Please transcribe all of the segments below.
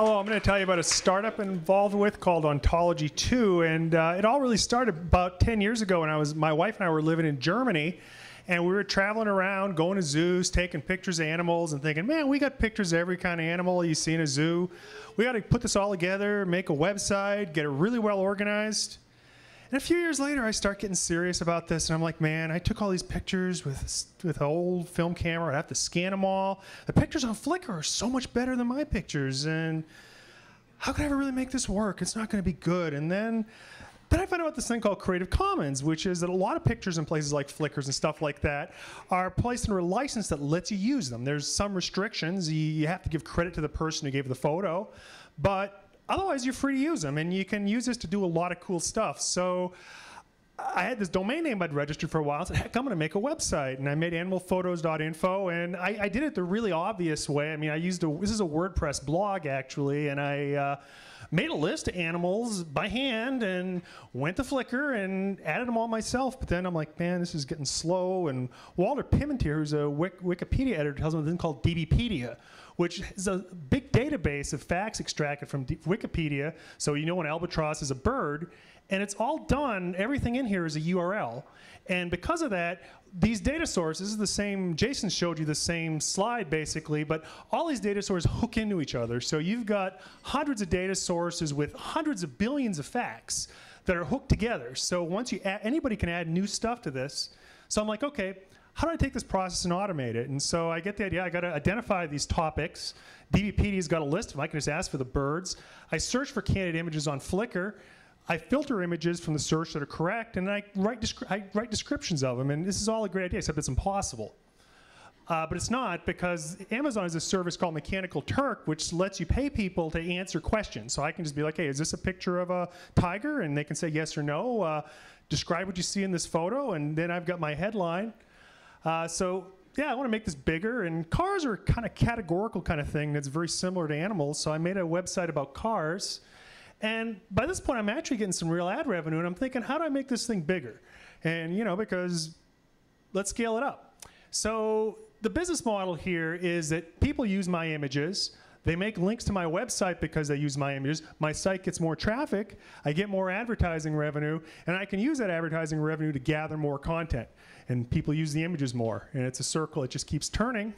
Hello, I'm going to tell you about a startup I'm involved with called Ontology Two, and it all really started about 10 years ago when my wife and I were living in Germany, and we were traveling around, going to zoos, taking pictures of animals, and thinking, man, we got pictures of every kind of animal you see in a zoo. We got to put this all together, make a website, get it really well organized. And a few years later, I start getting serious about this, and I'm like, man, I took all these pictures with an old film camera. I have to scan them all. The pictures on Flickr are so much better than my pictures, and how can I ever really make this work? It's not going to be good. And then I found out this thing called Creative Commons, which is that a lot of pictures in places like Flickr and stuff like that are placed under a license that lets you use them. There's some restrictions. You have to give credit to the person who gave the photo, but otherwise, you're free to use them, and you can use this to do a lot of cool stuff. So I had this domain name I'd registered for a while. I said, heck, I'm going to make a website. And I made animalphotos.info, and I did it the really obvious way. I mean, I used this is a WordPress blog, actually, and I made a list of animals by hand and went to Flickr and added them all myself. But then I'm like, man, this is getting slow. And Walter Pimentier, who's a Wikipedia editor, tells me a thing called DBpedia, which is a big database of facts extracted from Wikipedia, so you know an albatross is a bird, and it's all done, everything in here is a URL. And because of that, these data sources, the same, Jason showed you the same slide basically, but all these data sources hook into each other. So you've got hundreds of data sources with hundreds of billions of facts that are hooked together. So once you add, anybody can add new stuff to this. So I'm like, okay, how do I take this process and automate it? And so I get the idea, I gotta identify these topics. DBpedia's got a list, if I can just ask for the birds. I search for candid images on Flickr. I filter images from the search that are correct, and I write descriptions of them, and this is all a great idea, except it's impossible. But it's not, because Amazon has a service called Mechanical Turk, which lets you pay people to answer questions. So I can just be like, hey, is this a picture of a tiger? And they can say yes or no. Describe what you see in this photo, and then I've got my headline. So yeah, I want to make this bigger, and cars are kind of categorical kind of thing that's very similar to animals, so I made a website about cars. And by this point, I'm actually getting some real ad revenue, and I'm thinking, how do I make this thing bigger? And you know, because let's scale it up. So the business model here is that people use my images. They make links to my website because they use my images. My site gets more traffic. I get more advertising revenue, and I can use that advertising revenue to gather more content. And people use the images more, and it's a circle. It just keeps turning.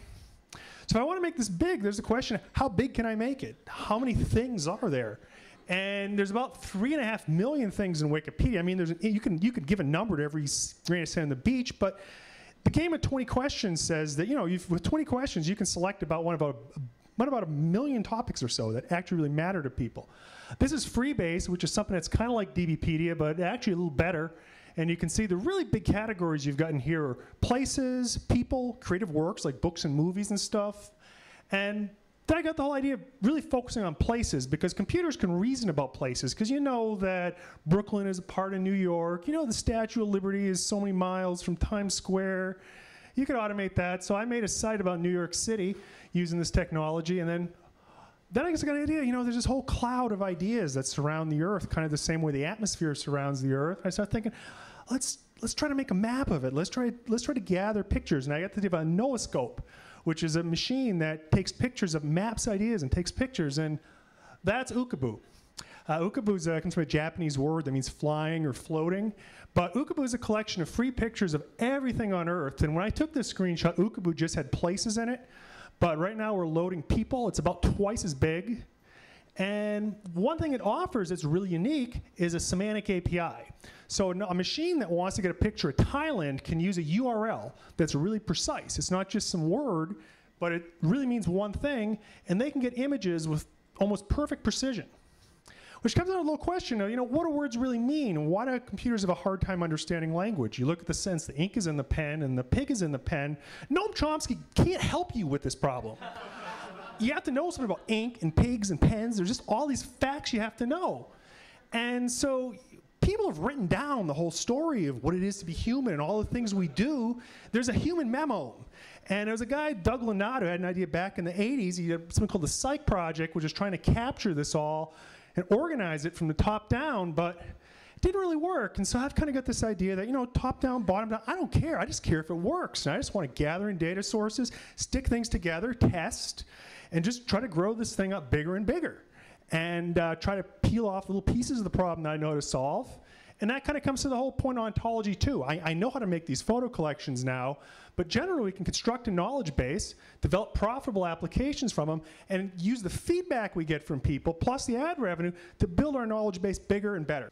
So if I want to make this big, there's the question, how big can I make it? How many things are there? And there's about 3.5 million things in Wikipedia. I mean, you could give a number to every grain of sand on the beach, but the game of 20 questions says that, you know, with 20 questions, you can select about about a million topics or so that actually really matter to people. This is Freebase, which is something that's kind of like DBpedia, but actually a little better. And you can see the really big categories you've got in here are places, people, creative works like books and movies and stuff. And then I got the whole idea of really focusing on places, because computers can reason about places, because you know that Brooklyn is a part of New York. You know the Statue of Liberty is so many miles from Times Square. You could automate that. So I made a site about New York City using this technology, and then I just got an idea, you know, there's this whole cloud of ideas that surround the Earth, kind of the same way the atmosphere surrounds the Earth. I started thinking, let's try to make a map of it. Let's try to gather pictures. And I got the idea of a nooscope, which is a machine that takes pictures of maps ideas and takes pictures, and that's Ookaboo. Ookaboo comes from a Japanese word that means flying or floating, but Ookaboo is a collection of free pictures of everything on Earth, and when I took this screenshot, Ookaboo just had places in it, but right now we're loading people. It's about twice as big. And one thing it offers that's really unique is a semantic API. So a machine that wants to get a picture of Thailand can use a URL that's really precise. It's not just some word, but it really means one thing, and they can get images with almost perfect precision. Which comes out of a little question of, you know, what do words really mean? And why do computers have a hard time understanding language? You look at the sense, the ink is in the pen and the pig is in the pen. Noam Chomsky can't help you with this problem. You have to know something about ink and pigs and pens. There's just all these facts you have to know. And so people have written down the whole story of what it is to be human and all the things we do. There's a human memo. And there was a guy, Doug Lenat, who had an idea back in the 80s. He had something called the Psych Project, which is trying to capture this all and organize it from the top down, but it didn't really work. And so I've kind of got this idea that, you know, top down, bottom down, I don't care. I just care if it works. And I just want to gather in data sources, stick things together, test, and just try to grow this thing up bigger and bigger. and try to peel off little pieces of the problem that I know to solve. And that kind of comes to the whole point of ontology too. I know how to make these photo collections now, but generally we can construct a knowledge base, develop profitable applications from them, and use the feedback we get from people, plus the ad revenue, to build our knowledge base bigger and better.